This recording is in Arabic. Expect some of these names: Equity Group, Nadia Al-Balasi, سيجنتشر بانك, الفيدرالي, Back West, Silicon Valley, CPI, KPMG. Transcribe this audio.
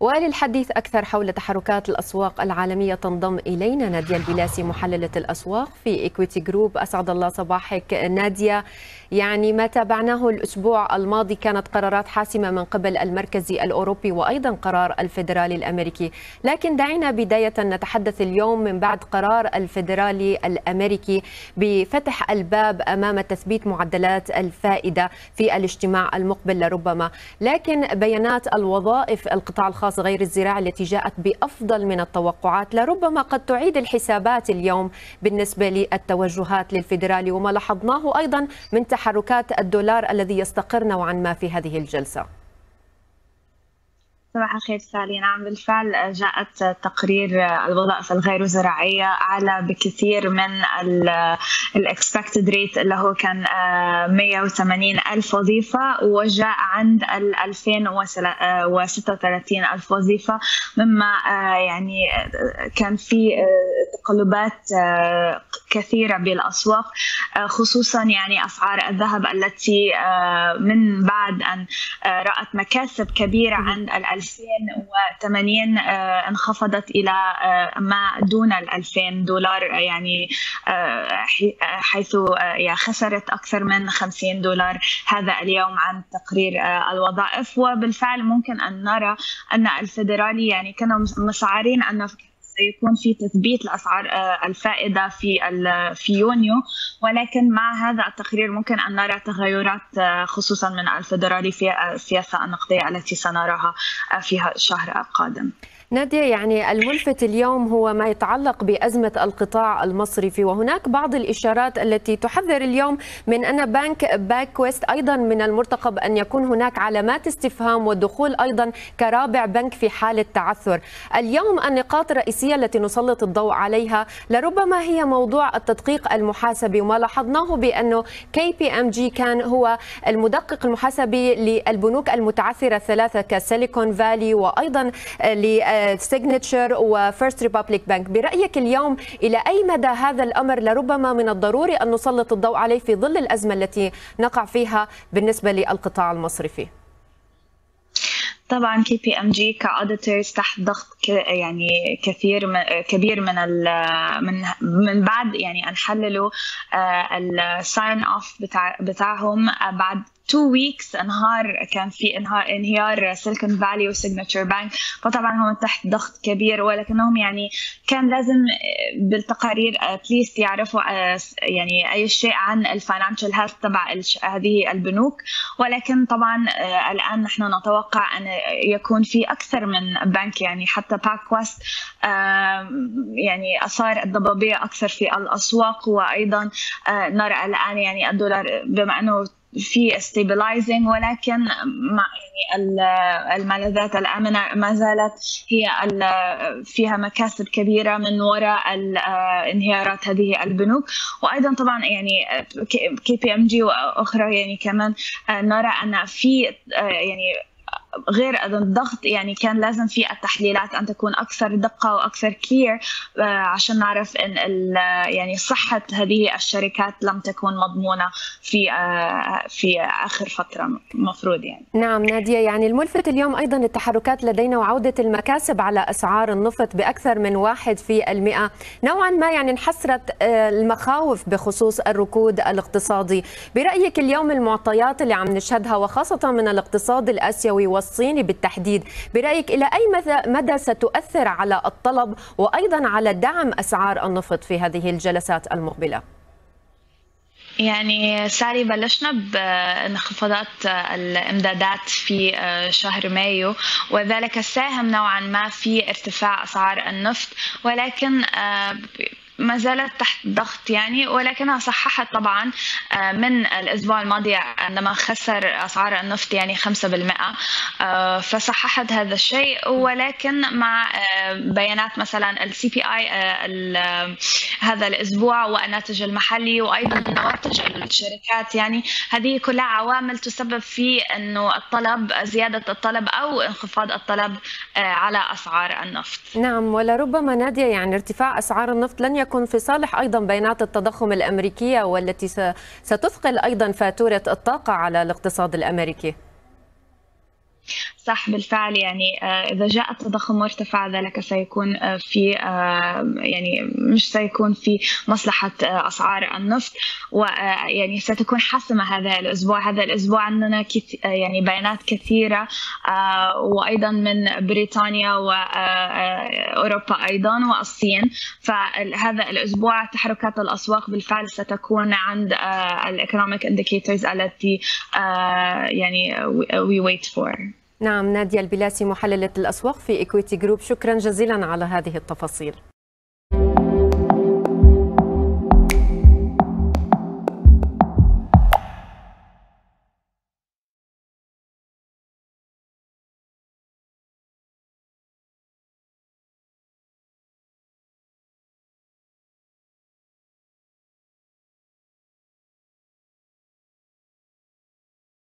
وللحديث أكثر حول تحركات الأسواق العالمية تنضم إلينا نادية البلاسي محللة الأسواق في إكويتي جروب. أسعد الله صباحك نادية. يعني ما تابعناه الأسبوع الماضي كانت قرارات حاسمة من قبل المركزي الأوروبي وأيضا قرار الفيدرالي الأمريكي، لكن دعينا بداية نتحدث اليوم من بعد قرار الفيدرالي الأمريكي بفتح الباب أمام تثبيت معدلات الفائدة في الاجتماع المقبل لربما، لكن بيانات الوظائف القطاع الخاص غير الزراعي التي جاءت بأفضل من التوقعات لربما قد تعيد الحسابات اليوم بالنسبة للتوجهات للفيدرالي وما لاحظناه أيضا من تحركات الدولار الذي يستقر نوعا ما في هذه الجلسة. صباح الخير سالي. نعم بالفعل جاءت تقرير الوظائف الغير زراعية أعلى بكثير من الاكسبكتد ريت اللي هو كان 180 ألف وظيفة وجاء عند 2036 ألف وظيفة، مما يعني كان في تقلبات كثيرة بالأسواق، خصوصا يعني أسعار الذهب التي من بعد أن رأت مكاسب كبيرة عند 2080 انخفضت إلى ما دون 2000 دولار، يعني حيث خسرت أكثر من 50 دولار هذا اليوم عن تقرير الوظائف. وبالفعل ممكن أن نرى أن الفيدرالي يعني كانوا مسعرين أن سيكون في تثبيت لأسعار الفائدة في يونيو، ولكن مع هذا التقرير ممكن أن نرى تغيرات خصوصا من الفيدرالي في السياسة النقدية التي سنراها في الشهر القادم. نادية، يعني الملفت اليوم هو ما يتعلق بأزمة القطاع المصرفي، وهناك بعض الإشارات التي تحذر اليوم من أن بنك باك ويست أيضا من المرتقب أن يكون هناك علامات استفهام والدخول أيضا كرابع بنك في حالة تعثر. اليوم النقاط الرئيسية التي نسلط الضوء عليها لربما هي موضوع التدقيق المحاسبي، وما لاحظناه بأنه KPMG كان هو المدقق المحاسبي للبنوك المتعثرة الثلاثة كسيليكون فالي وأيضا سيجنتشر وفيرست ريبابليك بنك. برأيك اليوم إلى أي مدى هذا الأمر لربما من الضروري أن نسلط الضوء عليه في ظل الأزمة التي نقع فيها بالنسبة للقطاع المصرفي؟ طبعا KPMG كأوديتورز تحت ضغط يعني كبير من بعد يعني أن حللوا الساين اوف بتاعهم بعد 2 ويكس كان في انهيار سيليكون فالي وسيجنتشر بانك، فطبعا هم تحت ضغط كبير، ولكنهم يعني كان لازم بالتقارير اتليست يعرفوا يعني اي شيء عن الفاينانشال هيلث تبع هذه البنوك. ولكن طبعا الان نحن نتوقع ان يكون في اكثر من بنك، يعني حتى باك ويست يعني اثار الضبابيه اكثر في الاسواق، وايضا نرى الان يعني الدولار بما انه في ستابلايزنج، ولكن يعني الملاذات الآمنة ما زالت هي فيها مكاسب كبيرة من وراء انهيارات هذه البنوك. وأيضا طبعا يعني KPMG وأخرى يعني كمان نرى أن في يعني غير الضغط يعني كان لازم في التحليلات أن تكون أكثر دقة وأكثر كلير عشان نعرف أن يعني صحة هذه الشركات لم تكون مضمونة في آخر فترة مفروض يعني. نعم نادية، يعني الملفت اليوم أيضا التحركات لدينا وعودة المكاسب على أسعار النفط بأكثر من 1%، نوعا ما يعني انحسرت المخاوف بخصوص الركود الاقتصادي. برأيك اليوم المعطيات اللي عم نشهدها وخاصة من الاقتصاد الآسيوي والصيني بالتحديد، برأيك إلى أي مدى ستؤثر على الطلب وأيضا على دعم أسعار النفط في هذه الجلسات المقبلة؟ يعني ساري، بلشنا بانخفاضات الامدادات في شهر مايو، وذلك ساهم نوعا ما في ارتفاع أسعار النفط، ولكن ما زالت تحت ضغط يعني، ولكنها صححت طبعا من الاسبوع الماضي عندما خسر اسعار النفط يعني 5%، فصححت هذا الشيء. ولكن مع بيانات مثلا CPI هذا الاسبوع والناتج المحلي وايضا نواتج الشركات، يعني هذه كلها عوامل تسبب في انه الطلب زياده الطلب او انخفاض الطلب على اسعار النفط. نعم، ولربما نادية يعني ارتفاع اسعار النفط لن يكون في صالح أيضا بيانات التضخم الأمريكية والتي ستثقل أيضا فاتورة الطاقة على الاقتصاد الأمريكي. صح بالفعل، يعني إذا جاء التضخم مرتفع ذلك سيكون في يعني مش سيكون في مصلحة أسعار النفط، ويعني ستكون حسمة هذا الأسبوع عندنا يعني بيانات كثيرة وأيضا من بريطانيا وأوروبا أيضا والصين، فهذا الأسبوع تحركات الأسواق بالفعل ستكون عند الإيكونوميك إنديكيتورز التي يعني we wait for. نعم، نادية البلاسي محللة الأسواق في إكويتي جروب، شكرا جزيلا على هذه التفاصيل.